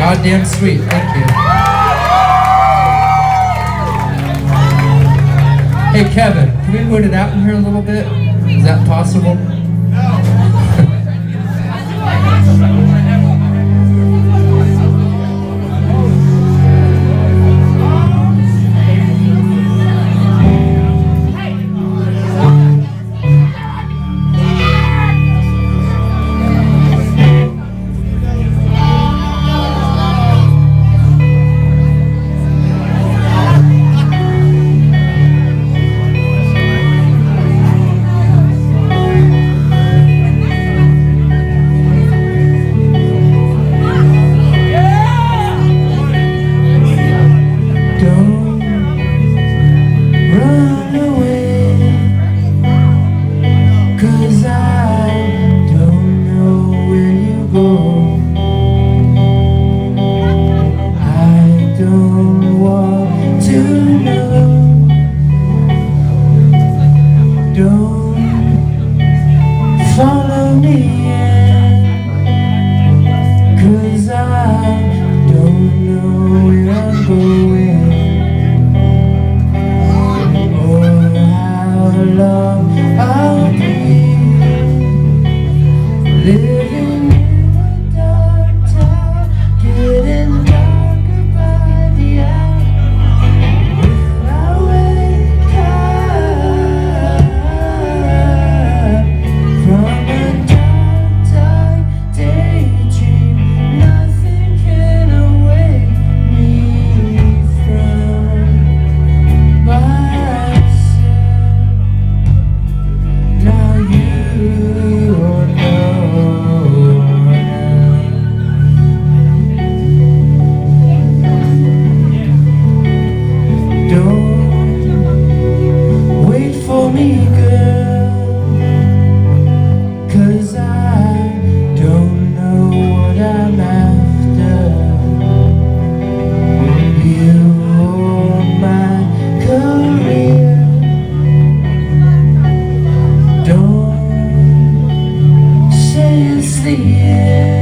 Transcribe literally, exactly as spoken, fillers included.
Goddamn sweet, thank you. Hey Kevin, can we move it out in here a little bit? Is that possible? Yeah.